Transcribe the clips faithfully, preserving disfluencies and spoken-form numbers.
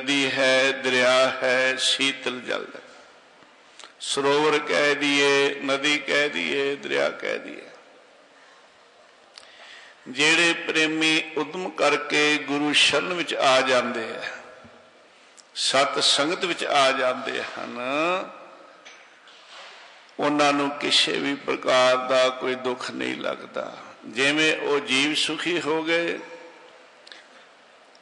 नदी है, दरिया है, शीतल जल है। सरोवर कह दिए, नदी कह दिए, दरिया कह दिए। जेड़े प्रेमी उद्यम करके गुरु शरण विच आ जाते हैं, सत संगत विच आ जाते हैं, उन्होंने किसी भी प्रकार का कोई दुख नहीं लगता। जिमें वो जीव सुखी हो गए,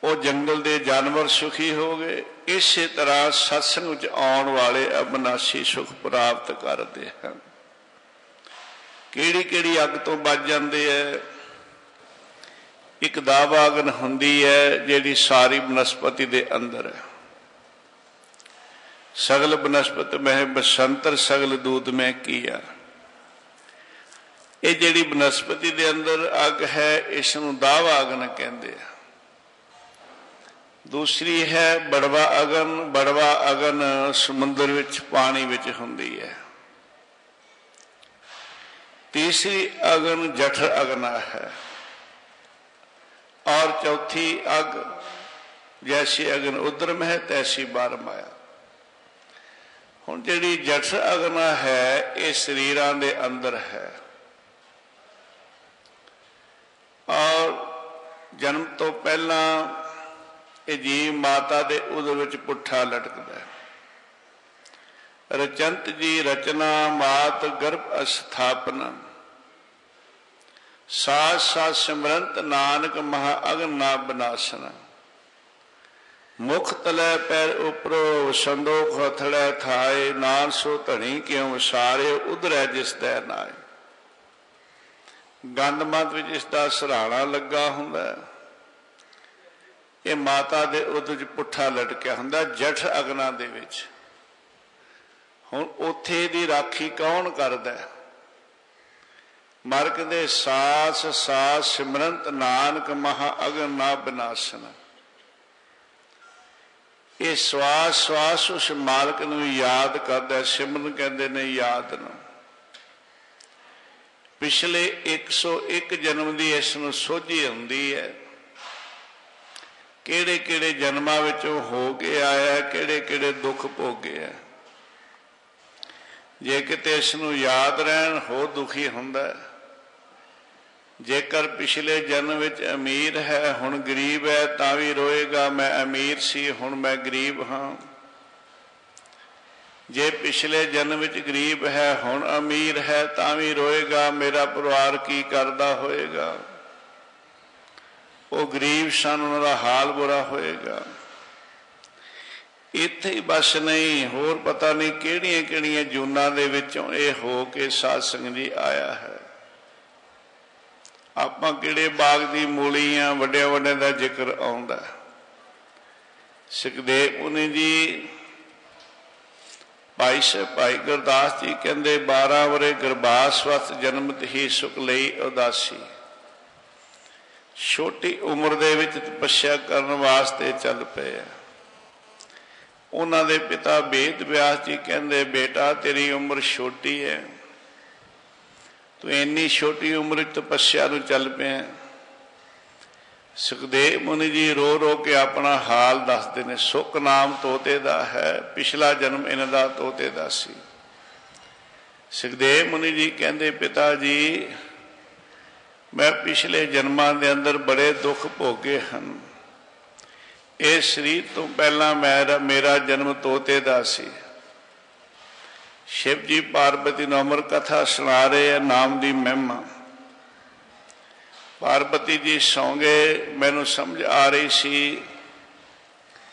वो जंगल के जानवर सुखी हो गए, इस तरह सत्संग विच आने वाले अविनाशी सुख प्राप्त करते हैं। केड़ी केड़ी अग तो बच जाते हैं। एक दावा अग्न होंदी है जिहड़ी सारी वनस्पति के अंदर है। सगल वनस्पति में बसंतर सगल दूध में किया। ये जिहड़ी वनस्पति के अंदर अग है, इसनूं दावा अग्न कहते हैं। दूसरी है बड़वा अगन। बड़वा अगन समुद्र विच, पानी विच हुंदी है। तीसरी अगन जठर अगना है। और चौथी अग, जैसी अगन उधर में है तैसी बार माया। हुण जिहड़ी जठर अगना है, ये शरीरां दे अंदर है और जन्म तो पहला ये जीव माता दे उदर विच पुठा लटकदा है। रचंत जी रचना मात गर्भ अस्थापना, साथ साथ सिमरंत नानक महा अगन ना बनासना। मुख तले पैर उपरो संदोख हथड़े थाए, नान सो धनी क्यों सारे उधर है जिस तै नाए। गंद मत विच इस दा सराहना लगा हुंदा है। ये माता दे उदर च पुठा लटकिया हुंदा जठ अग्ना दे विच। हुण उत्थे दी राखी कौन करदा है? मरक दे सास सास सिमरंत नानक महा अगन ना बिनासना। ये श्वास श्वास उस मालक नूं याद करदा। सिमरन कहंदे ने याद नूं। पिछले एक सौ एक जन्म की इस नूं सोझी हुंदी है। केड़े केड़े जन्मां विचों हो के आया, केड़े केड़े दुख भोगे है। जे किते इस नूं याद रहण हो दुखी हुंदा है। जेकर पिछले जन्म विच अमीर है, हुण गरीब है, तां भी रोएगा मैं अमीर सी, हुण मैं गरीब हाँ। जे पिछले जन्म विच गरीब है, हुण अमीर है, तां भी रोएगा मेरा परिवार की करदा होएगा, वो गरीब सन, उन्होंने हाल बुरा होएगा। इत्थे ही बस नहीं, होर पता नहीं केड़ियां केड़ियां जूनां दे विचों ये हो के सतसंग जी आया है। आपां किहड़े बाग दी मूली आ, वड्डे वड्डे दा जिक्र आउंदा। सुखदेव मुनि जी, भाई साहब भाई गुरदास जी कहंदे बारह वरे गरबास वस्त जन्मत ही सुख लई उदासी। छोटी उम्र दे विच तपस्या करन वास्ते चल पे। उन्हां दे पिता वेद व्यास जी कहंदे बेटा तेरी उम्र छोटी है, तू इन्नी छोटी उम्र तपस्या नूं चल पे। सुखदेव मुनि जी रो रो के अपना हाल दसदे ने। सुख नाम तोते दा है, पिछला जन्म इन्हां दा तोते दा सी। सुखदेव मुनि जी कहंदे पिता जी मैं पिछले जन्मां दे अंदर बड़े दुख भोगे हन। इह शरीर तो पहला मेरा मेरा जन्म तोते दा सी। शिव जी पार्वती नूं अमर कथा सुना रहे हैं, नाम दी महिमा। पार्वती जी सौ गए। मैनूं समझ आ रही सी,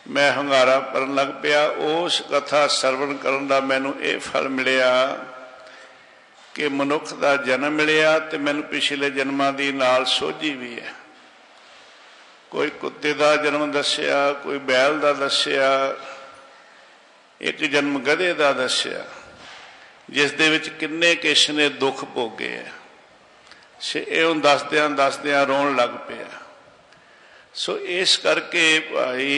मैं हंगारा भरन लग पिया। उस कथा सरवण करन दा मैनूं इह फल मिलिया कि मनुख का जन्म मिलिया तो मैनू पिछले जन्मां दी नाल सोझी भी है। कोई कुत्ते का जन्म दस्या, कोई बैल का दस्या, एक जन्म गधे का दस्या, जिस दे विच किन्ने किसने दुख भोगे है। से इह दसदियां दसदियां रोण लग पिया। सो इस करके भाई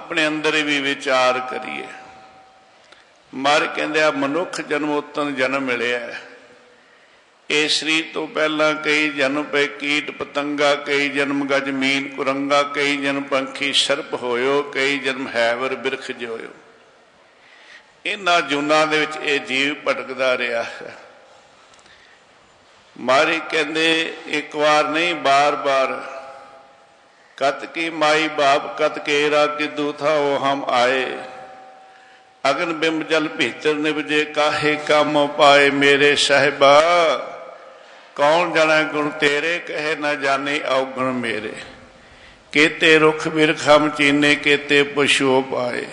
अपने अंदर भी विचार करिए। मार कहते मनुख जन्मोत्तन जन्म मिले है, केसरी तो पहला कई जन्म पे कीट पतंगा, कई जन्म गज मीन कुरंगा, कई जन्म पंखी सर्प होयो, कई जन्म हैवर बिरख जोयो। इन्हां जूनां दे विच ये जीव भटकदा रहा है। मारी कहते एक बार नहीं बार बार, कत की माई बाप कत केरा किदू था वो हम आए, अगन बिंब जल भीतर निबजे काहे काम पाए। मेरे साहिबा कौन जाने गुण तेरे, कहे न जाने अवगुण मेरे। केते रुख बिरख हम चीने, केते पशु पाए,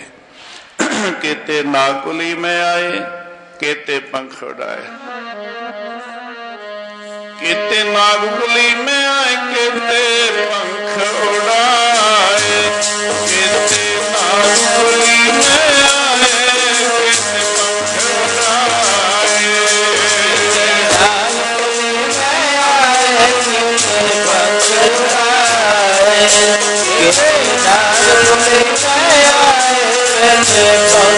केते नाकुली में आए, केते पंख उड़ाए। केते नागुली में आए, केते पंख उड़ाए, केते नागुली में आए, केते पंख उड़ाए, केते नागुली में आए, केते पंख उड़ाए, केते नागुली में आए, केते पंख उड़ाए।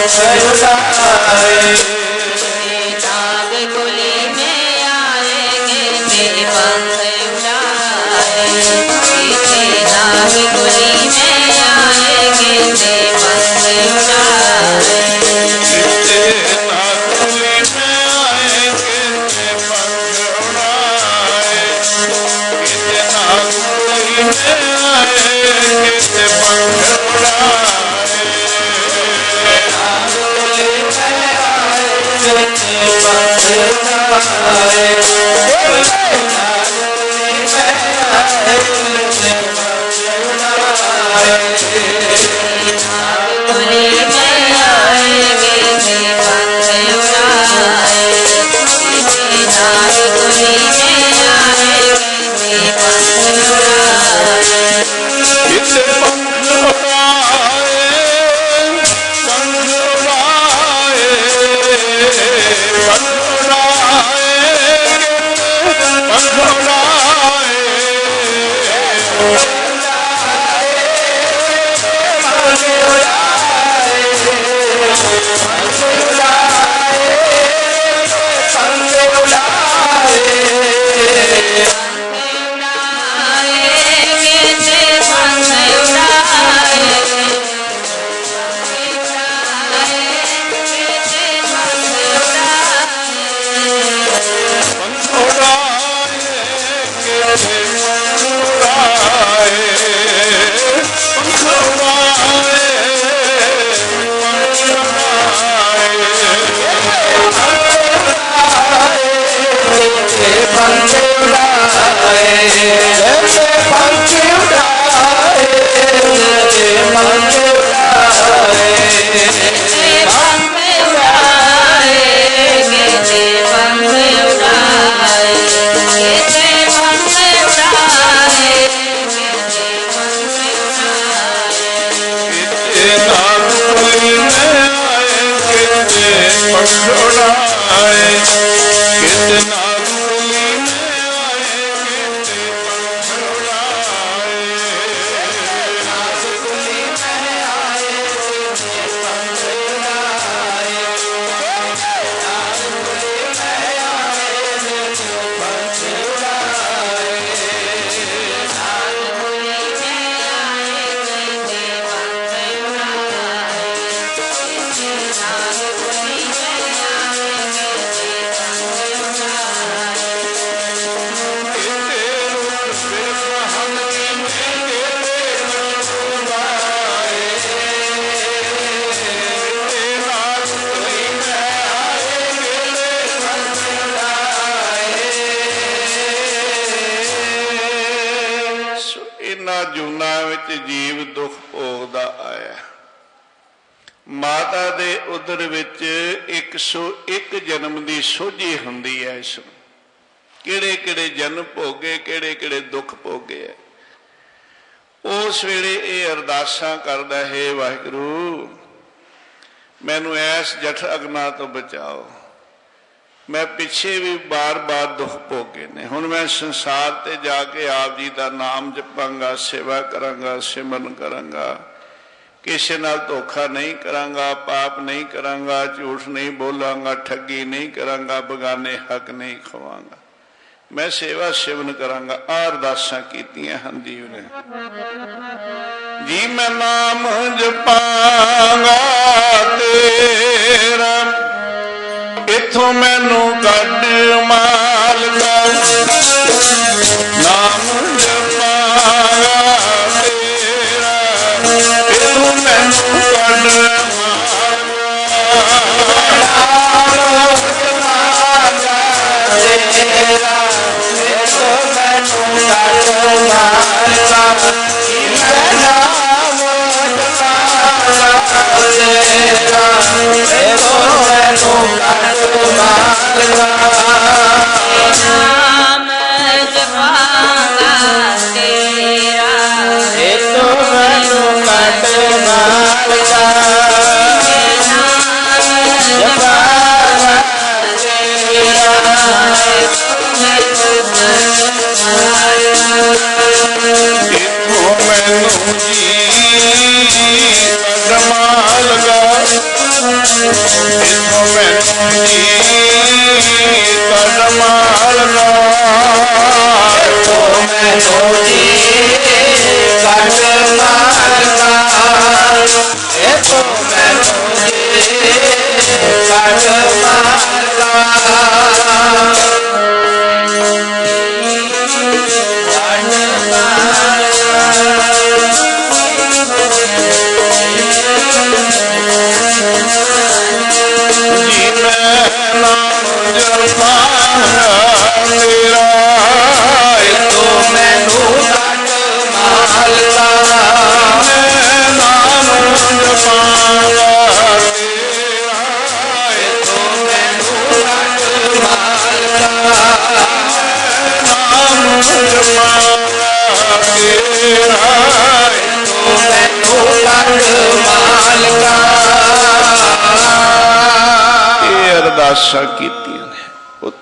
करता है वाहिगुरू मैनू ऐस जठ अग्ना तो बचाओ। मैं पिछे भी बार बार दुख भोगे ने, हुण मैं संसार ते जाके आप जी का नाम जपांगा, सेवा करांगा, सिमरन करांगा, किसी नाल धोखा नहीं करांगा, पाप नहीं करांगा, झूठ नहीं बोलांगा, ठगी नहीं करांगा, बगाने हक नहीं खवांगा। मैं सेवा सेवन करांगा। अरदासां कीतियां हन जीव ने जी, मैं नाम जपांगा तेरा इथों मैनू कट मालका, नाम जपांगा तेरा इथों मैनू कट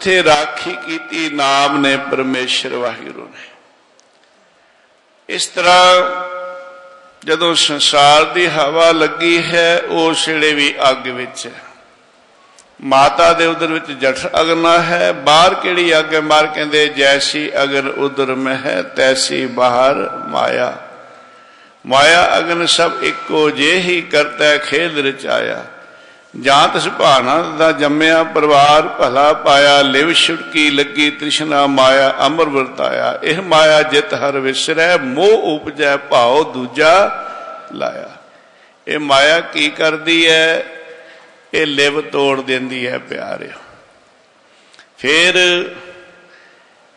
थे राखी की नाम ने परमेश्वर वाहिगुरु ने। इस तरह जदों संसार की हवा लगी है उस वेले भी अग विच है, माता दे उधर विच जठ अगना है, बाहर केड़ी अग है। मार कहंदे जैसी अगन उधर में है तैसी बाहर माया, माया अगन सब इको जे ही करता है खेद रचाया। जां तिस भाना दा जम्मिया परिवार भला पाया, लिव छुटकी लगी तृष्णा माया अमर वरताया। यह माया जित हर विसरै मोह उपजै भाव दूजा लाया। ये माया की करती है, ये लिव तोड़ देंदी है प्यारे। फिर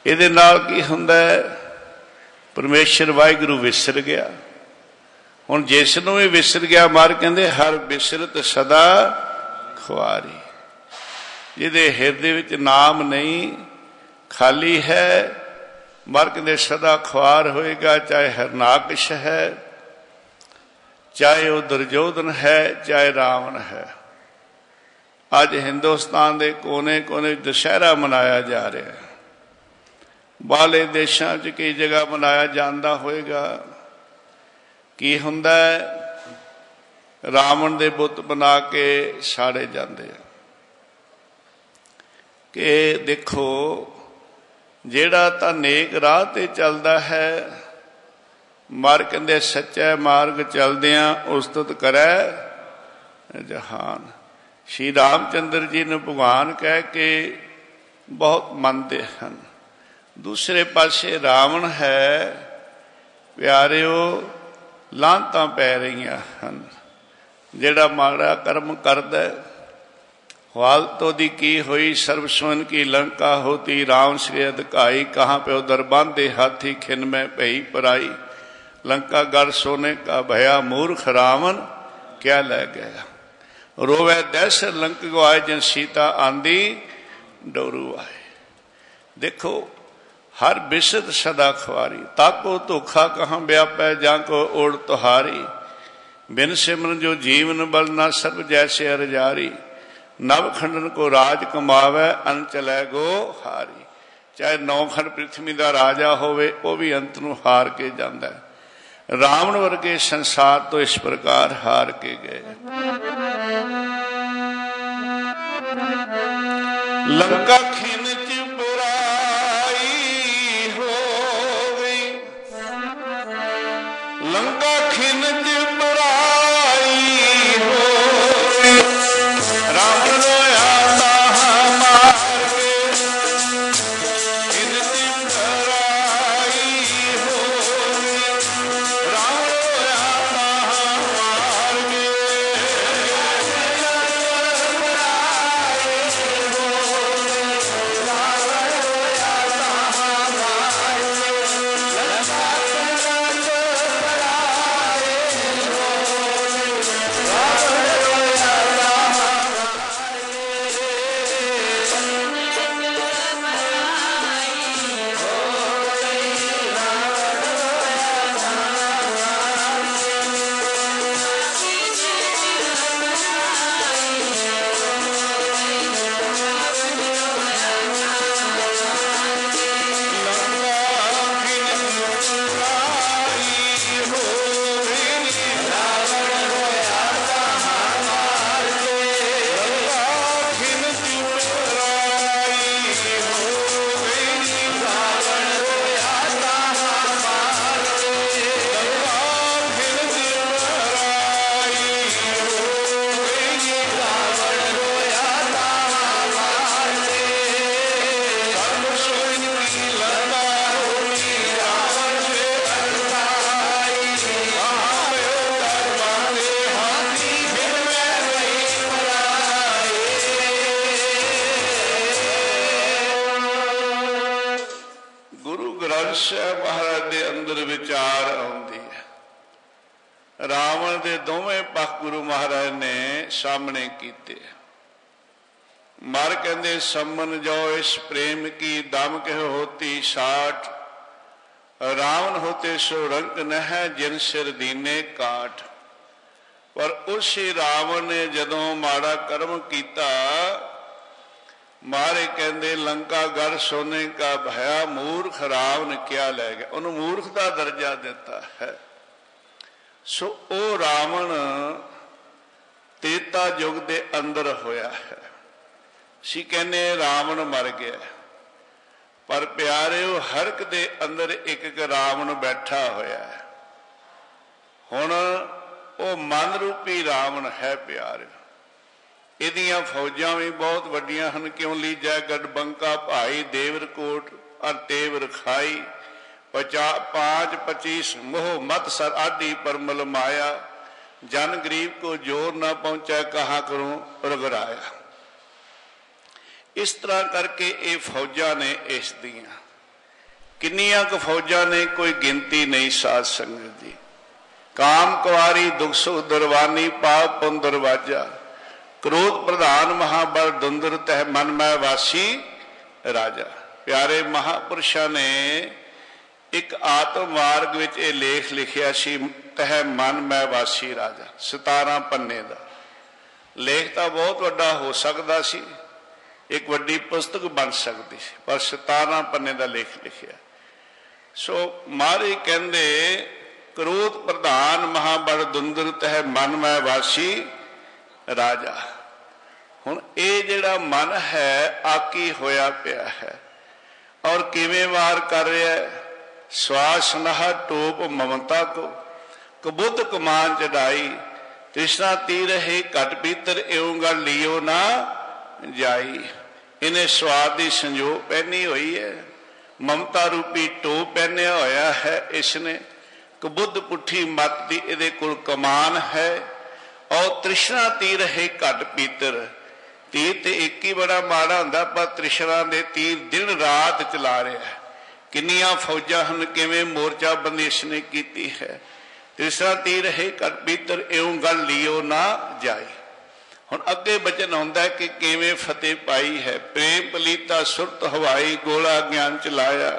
इहदे नाल की हुंदा है, परमेश्वर वाहिगुरू विसर गया। हुण जिस नूं भी विसर गया, मार कहंदे हर बिसरत सदा खुआरी। जिहदे हिरदे विच नाम नहीं खाली है, मार कहंदे सदा खुआर होएगा। चाहे हरनाकश है, चाहे वो दुर्योधन है, चाहे रावण है। अज हिंदुस्तान के कोने कोने दशहरा मनाया जा रहा है, बाहरले देशों च कई जगह मनाया जाता होएगा। की हुंदा है, रावण दे बुत बना के साड़े जाते हैं कि देखो जेड़ा तां नेक राह ते चलदा है, मार कहंदे सच्चा मार्ग चलदियां उस्तत करै जहान। श्री रामचंद्र जी ने भगवान कह के बहुत मनते हैं। दूसरे पासे रावण है प्यारिओ, लांतां पै रहियां हन। जेड़ा माड़ा कर्म करदा हाल तो दी की हुई, सर्वस्वन की लंका होती राम श्री अधिकाई। कहाँ पे उधर बांधे हाथी खिन में पई पराई, लंका गढ़ सोने का भया मूर्ख रावण क्या ले गया। रोवे दैस लंक गवाए जिन सीता आंदी डोरू आए। देखो हर बिसत सदा खुआरी, ताको धोखा कहाँ व्यापै जां को ओढ़ तुहारी। बिन सिमरन जो जीवन बल ना सर्व जैसे अरजारी, नव खंडन को राज कमावै अनचलै गो हारी। चाहे नौ खंड पृथ्वी का राजा होवे ओ भी अंत नूं हार के जांदा है। रावण वर्गे संसार तो इस प्रकार हार के गए। लंका खिंच बुराई ਸਾਹਿਬ ਮਹਾਰਾਜ ਦੇ ਅੰਦਰ ਵਿਚਾਰ ਆਉਂਦੀ ਹੈ। ਰਾਵਣ ਦੇ ਦੋਵੇਂ ਪੱਖ ਗੁਰੂ ਮਹਾਰਾਜ ਨੇ ਸਾਹਮਣੇ ਕੀਤੇ। ਮਾਰ ਕਹਿੰਦੇ ਸੰਮਨ ਜੋ ਇਸ ਪ੍ਰੇਮ ਕੀ ਦਮ ਕਹ ਹੋਤੀ ਸਾਠ, रावण होते सो रंग न है जिन सिर दीने काट। पर उस रावण ने जदों माड़ा कर्म किया, मारे कहते लंका घर सोने का भया, मूर्ख रावण क्या लै गया। उन्होंने मूर्ख का दर्जा देता है। सो ओ रावण त्रेता युग के अंदर होया है। असी कहने रावण मर गया, पर प्यारे हर एक दे अंदर एक एक रावण बैठा होया है। हुण वह मन रूपी रावण है प्यारे। इहदियां फौजां भी बहुत वड्डियां हन, क्यों ली जयगढ़ बंका भाई देवरकोट और तेवर खाई पचा पाँच पच्चीस मोह मत सर आदि परमल माया। जन गरीब को जोर ना पहुँचा कहाँ करूँ रघुराया। इस तरह करके ये फौजा ने इस दियां किन्नियां क फौजा ने कोई गिनती नहीं। साध संगत जी काम कुआरी दुख सुख दुरवानी पाप पुन दरवाजा, क्रोध प्रधान महाबल दुंदर तह मन मैं वासी राजा। प्यारे महापुरुषां ने एक आत्म मार्ग विच ये लेख लिखिया सी, तह मन मैं वासी राजा, सतारा पन्ने दा लेख तां बहुत वड्डा हो सकदा सी, एक वड्डी पुस्तक बन सकती सी, पर सतारा पन्ने का लेख लिखिया। सो मारे कहते क्रोध प्रधान महाबल दुंदर तह मन मैं वासी राजा। हुण ये जिहड़ा मन है आकी होया पिया है और किवें वार कर रहा है। स्वास नहा टोप ममता को कबुद्ध कमान चढ़ाई, तृष्णा तीर है घट भीतर इउं गल लियो ना जाई। इन्हें स्वाद की संजो पहनी हुई है, ममता रूपी टोप पहनिया होया है इसने, कबुद्ध पुठी मत की इहदे कोल कमान है। और तृष्णा तीर है घट भीतर, तीर तो एक ही बड़ा माड़ा हुंदा, पर तृष्णा दे तीर दिन रात चला रहा है। किन्नियां फौजां हन, किवें मोर्चा बंदी इसने कीती है। तृष्णा तीर है घट भीतर इउं गल लियो ना जाई। हुण अगे बचन आउंदा है कि किवें फतेह पाई है। प्रेम पलीता सुरत हवाई गोला ज्ञान चलाया,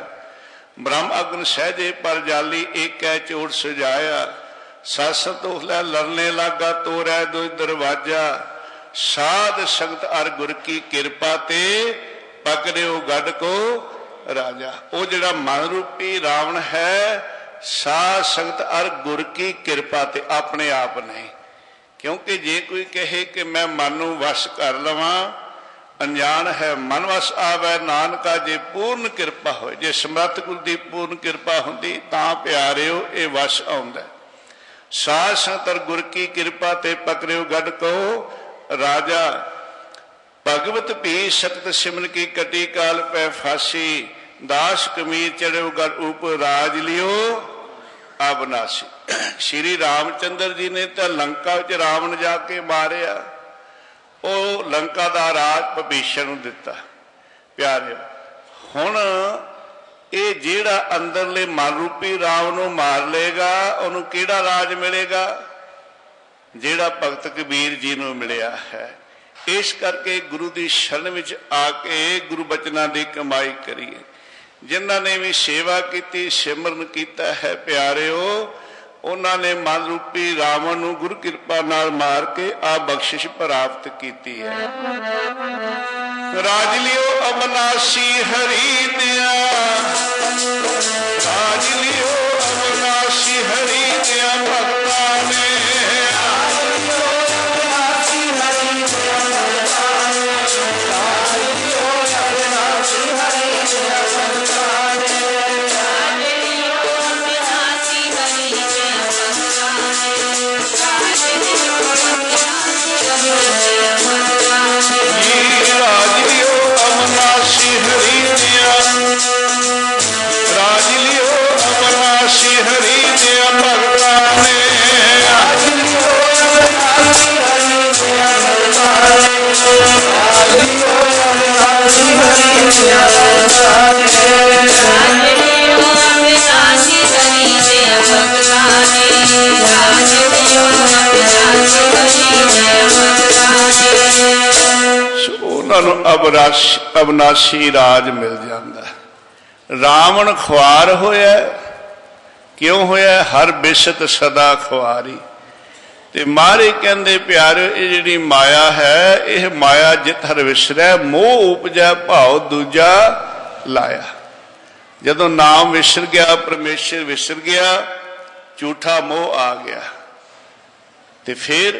ब्रह्म अग्न सहजे पर जाली एक है चोर सजाया। सासतोहला लड़ने लागा तोरै दुई दरवाजा, साध संगत अर गुर की किरपा ते पकड़िओ गढ़ को राजा। वो जिहड़ा मन रूपी रावण है साध संगत अर गुर की किरपा ते, अपने आप नहीं। क्योंकि जे कोई कहे कि मैं मन वस कर लवा, अनजान है। मन वस आवे नानका जे पूर्ण कृपा हो। जे समर्थ गुर की पूर्ण कृपा होंदी तां प्यारिओ ये वस आउंदा। साध संतर गुर की कृपा ते पकड़िओ गढ़ कहो राजा। भगवत भी सकत सिमन की कटी काल पै फासी, दास कमीर चढ़िओ गढ़ उप राज लियो अविनाशी। श्री रामचंद्र जी ने तो लंका विच रावण जाके मारिया, और लंका का राज विभीषण नूं दिता। प्यारे हुण ये जिहड़ा अंदरले मन रूपी रावण नूं मार लेगा उहनूं किहड़ा राज मिलेगा? जिहड़ा भगत कबीर जी नूं मिलिया है। इस करके गुरु की शरण विच आके गुरु बचनां की कमाई करिए। जिन्हां ने भी सेवा की सिमरन किया है प्यारे हो, उन्होंने मन रूपी रावण नूं गुरु कृपा नाल मार के आ बख्शिश प्राप्त की है। राज लियो अविनाशी हरि दिया, राज लियो अविनाशी हरि दिया भगता ने। राज लियो अविनाशी हरि दिया भगता ने। ਤੁਹਾਨੂੰ ਅਬਰਾਸ਼ ਅਬਨਾਸ਼ੀ ਰਾਜ ਮਿਲ ਜਾਂਦਾ। ਰਾਵਣ ਖੁਆਰ ਹੋਇਆ, क्यों होया? हर बिशत सदा खुआरी। तो मारे कहते प्यार ये जी माया है, यह माया जित हर विसरै मोह उपजै भाव दूजा लाया। जदों नाम विसर गया, परमेश्वर विसर गया, झूठा मोह आ गया। तो फिर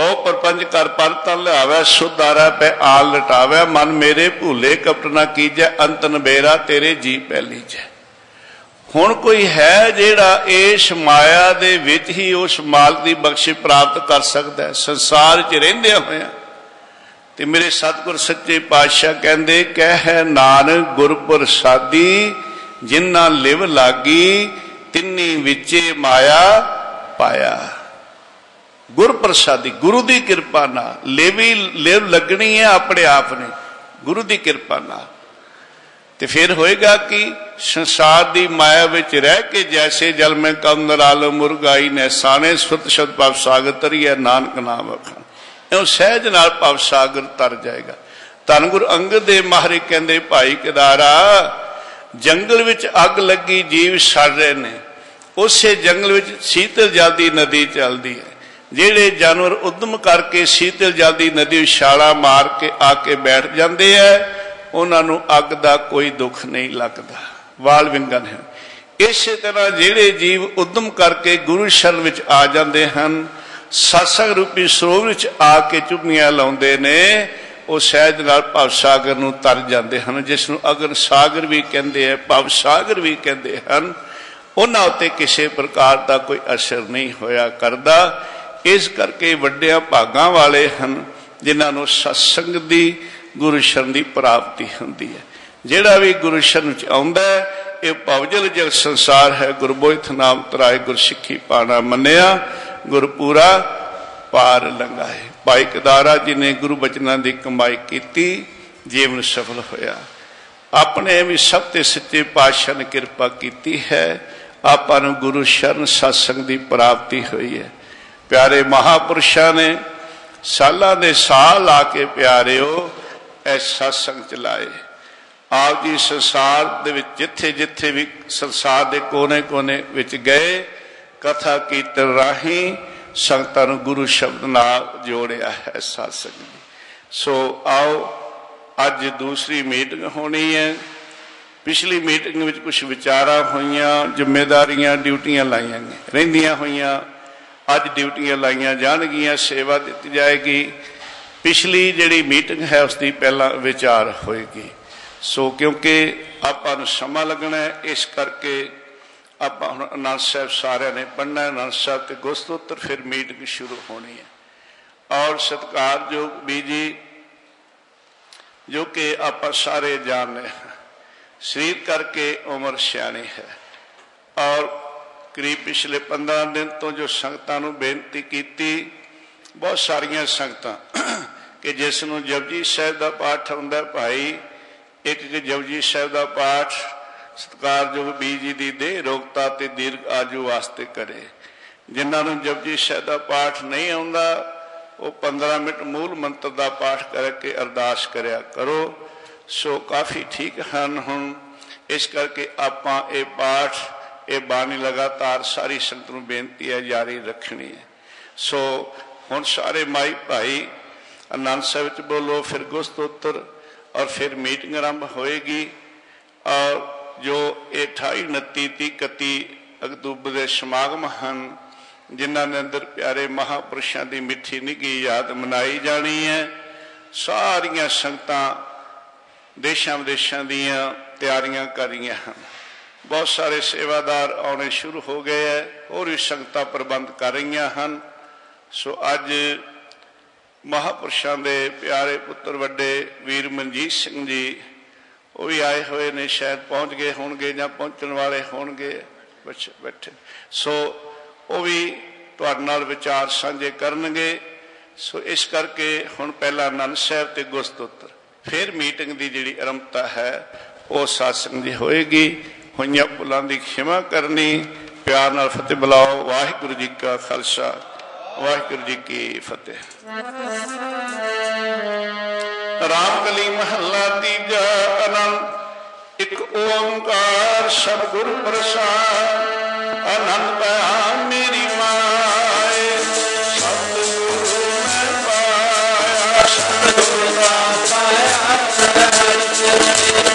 बहु प्रपंच कर परत लावै, सुधारा पै आल लटावै। मन मेरे भूले कपट ना कीजै, अंत नबेरा तेरे जी पै लीजै। हुण कोई है जिहड़ा इस माया दे विच ही उस मालक दी बख्शी प्राप्त कर सकता है? संसार च रहिंदियां होया ते मेरे सतगुर सच्चे पातशाह कहंदे, कह नानक गुर प्रसादी जिन्ना लिव लागी, तिन्नी विचे माया पाया। गुर प्रसादी गुरु दी किरपा नाल लेवी लिव लगनी है अपने आप ने, गुरु दी किरपा नाल। तो फिर होएगा कि संसार की माया विच रह के, जैसे जल में कम नराल मुरगाई ने साने, सुरत शब्द पाप सागर तरीए नानक नाम अखान, इहो सहज नाल पाप सागर तर जाएगा। धन गुरु अंगद देव महाराज कहंदे, भाई कदारा जंगल विच अग लगी जीव सड़ रहे ने, उसे जंगल विच शीतल जल दी नदी चलदी है। जिहड़े जानवर उद्यम करके शीतल जल दी नदी छाला मार के आके बैठ जाते हैं, उन्होंने अग का कोई दुख नहीं लगता, वाल विंगन है। इस तरह जिहड़े जीव उद्यम करके गुरु शरण विच आ जाते हैं, सत्संग रूपी सरोवर विच आके चुप्पियां लाउंदे ने, वो सहज नाल भव सागर नूं तर जाते हैं, जिसनूं अगन सागर भी कहते हैं, भव सागर भी कहते हैं। उन्हां उत्ते किसी प्रकार का कोई असर नहीं होया करता। इस करके वड्डियां भागां वाले हैं जिन्हां नूं सत्संग दी गुरु शरण की प्राप्ति होंगी है। जोड़ा भी गुरु शरण आंदा है, ये भवजल जग संसार है, गुरबोहित नाम तराए, गुरसिखी पाना मनिया, गुरपूरा पार लंघाए। भाई कदारा जी ने गुरु बचना की कमाई की, जीवन सफल होया। अपने भी सब ते सच्चे पातशाह ने कृपा की है, आपू गुरु शरण सत्संग की प्राप्ति हुई है। प्यारे महापुरुषों ने सालां दे साल आके प्यारे हो सत्संग चलाए। आप जी संसार जिथे जिथे भी संसार के कोने कोने गए, कथा कीर्तन राही संगतां नूं गुरु शब्द नाल जोड़िया है सत्संग ने। सो आओ, अज दूसरी मीटिंग होनी है। पिछली मीटिंग में कुछ विचारां होईयां, जिम्मेदारियां ड्यूटियां लाईयां रहिंदियां होईयां, अज ड्यूटियां लाईयां जाणगियां, सेवा दित्ती जाएगी। पिछली जिहड़ी मीटिंग है उसकी पहला विचार होएगी। सो क्योंकि आपां समा लगना है, इस करके आपां हुण अनंद साहब सारिआं ने पढ़ना है, अनंद साहब ते गुरसतोत्र, फिर मीटिंग शुरू होनी है। और सत्कारयोग बीजी जो कि आपां सारे जानते हैं, शरीर करके उम्र सियाणी है। और करीब पिछले पंद्रह दिन तो जो संगतां नूं बेनती कीती, बहुत सारिया संगतां कि जिसनों जपजी साहब का पाठ आंदा, भाई एक जपजी साहब का पाठ सत्कारयोग बीर जी की देह रोगता ते दीर्घ आजू वास्ते करे। जिन्होंने जपजी साहब का पाठ नहीं आंदा, वो पंद्रह मिनट मूल मंत्र का पाठ करके अरदास कराया करो। सो काफ़ी ठीक हैं हुण, इस करके आपां ये पाठ ये बाणी लगातार सारी संगत नूं बेनती है जारी रखनी है। सो हुण सारे माई भाई आनंद साहब बोलो, फिर गुरसतोत्र, और फिर मीटिंग आरंभ होएगी। और जो अठाई उनती तीह इकती अक्तूबर के समागम हैं, जिन्होंने अंदर प्यारे महापुरुषों की मिठी निघी याद मनाई जानी है। सारिया संगत देशों विदेशों दियाँ तैयारियां कर रही हैं, बहुत सारे सेवादार आने शुरू हो गए है, होर भी संगत प्रबंध कर रही हैं। सो अज महापुरुषों के प्यारे पुत्र वड्डे वीर मनजीत सिंह जी वो भी आए हुए ने, शायद पहुँच गए होणगे जां पहुँचण वाले होणगे, बच्चे बैठे। सो वो भी तुहाडे नाल विचार सांझे करनगे। सो इस करके हुण पहला आनंद साहब ते गुरसतोत्र, फिर मीटिंग की जिहड़ी आरंभता है वो सत्संग जी होएगी। होईयां भुलां दी खिमा करनी, प्यार नाल फतेह बुलाओ। वाहिगुरू जी का खालसा, वाहिगुरू जी की फतेह। रामकली महला तीजा अनंत। एक ओंकार सतगुर प्रसाद अनंत बयान मेरी माय। सतगुरु मैं पाया सतगुरु मैं पाया सतगुरु मैं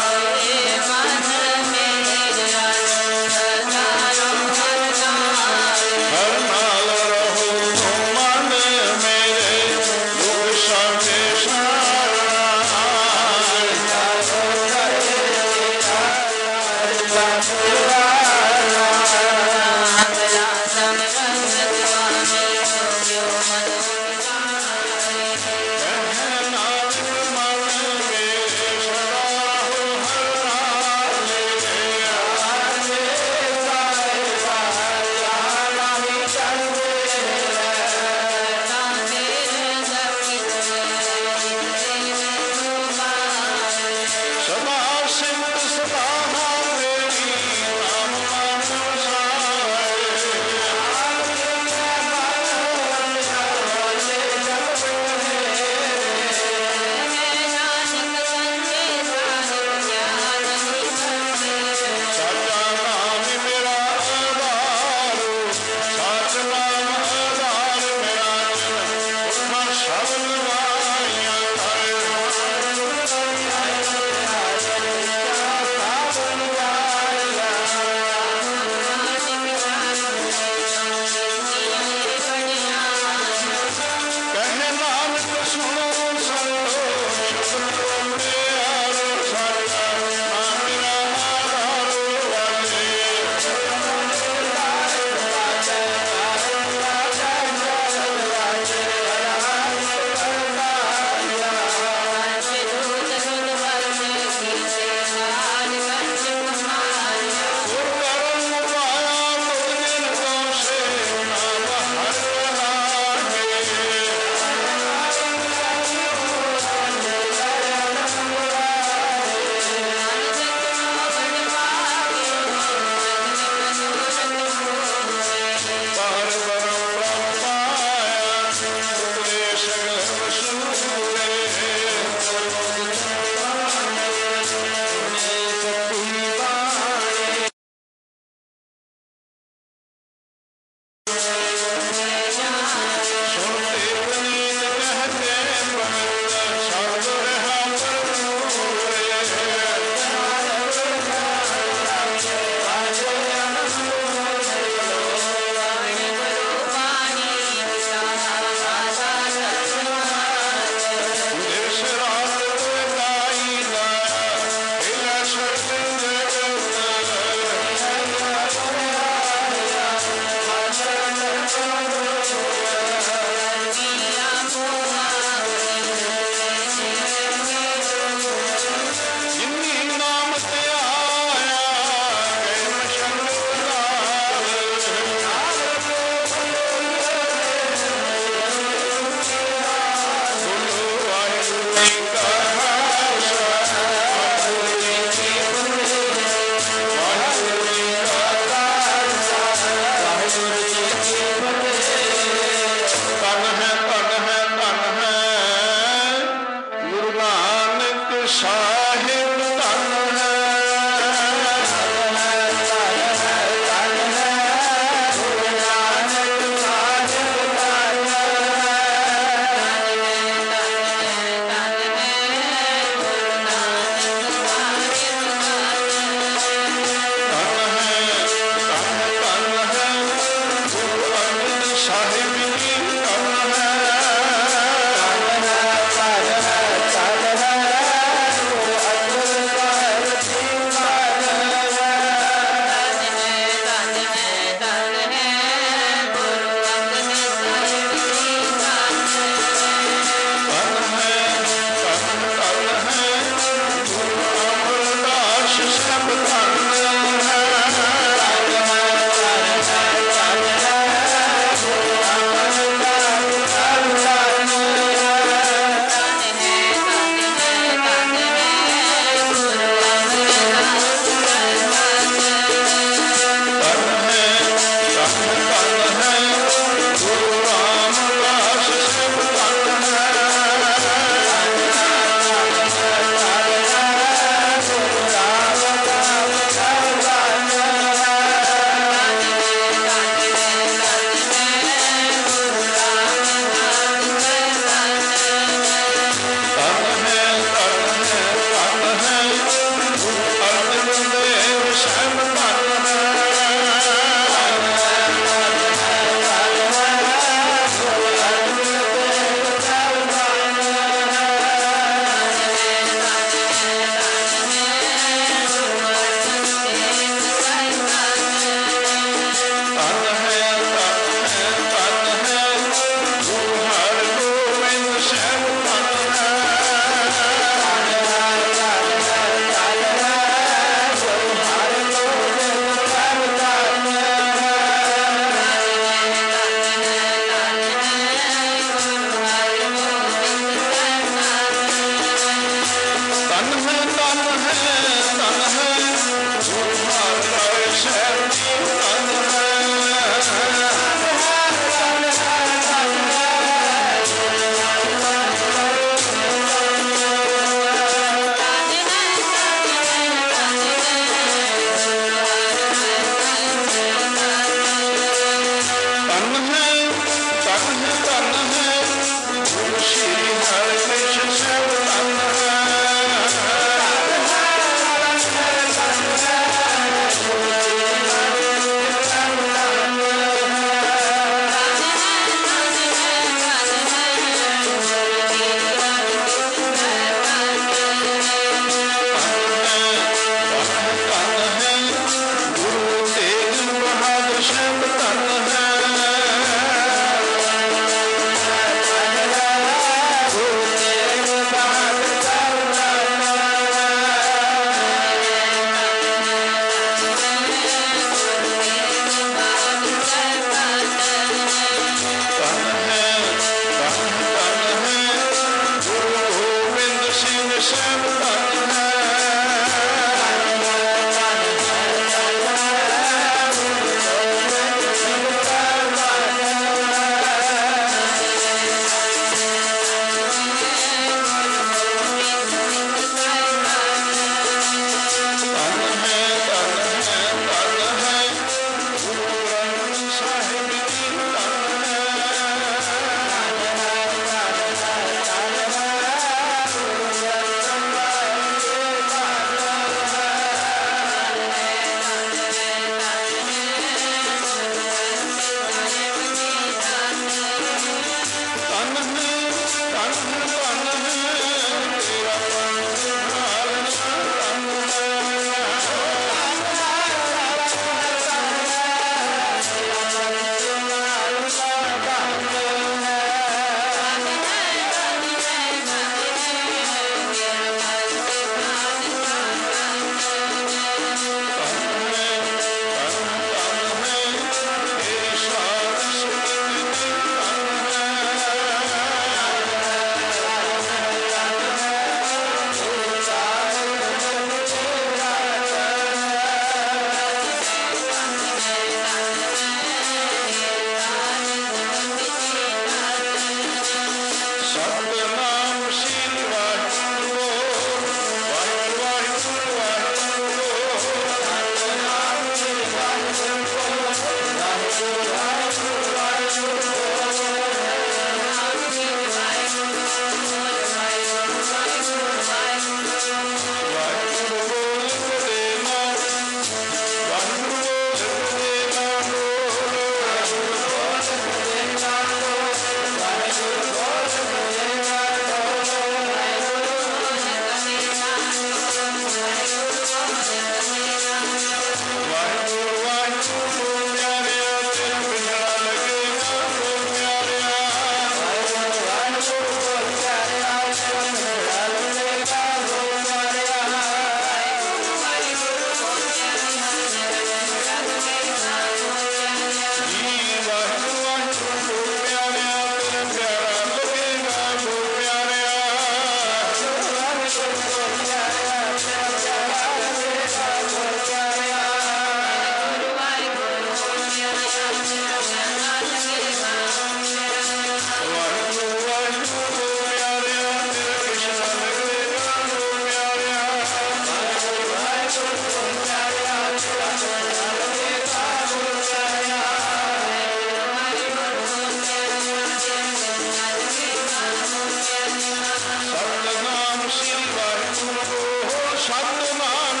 वाहगुरु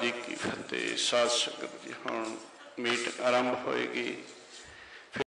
जी की फतेह। सात संगत जी हम मीट आरंभ होएगी।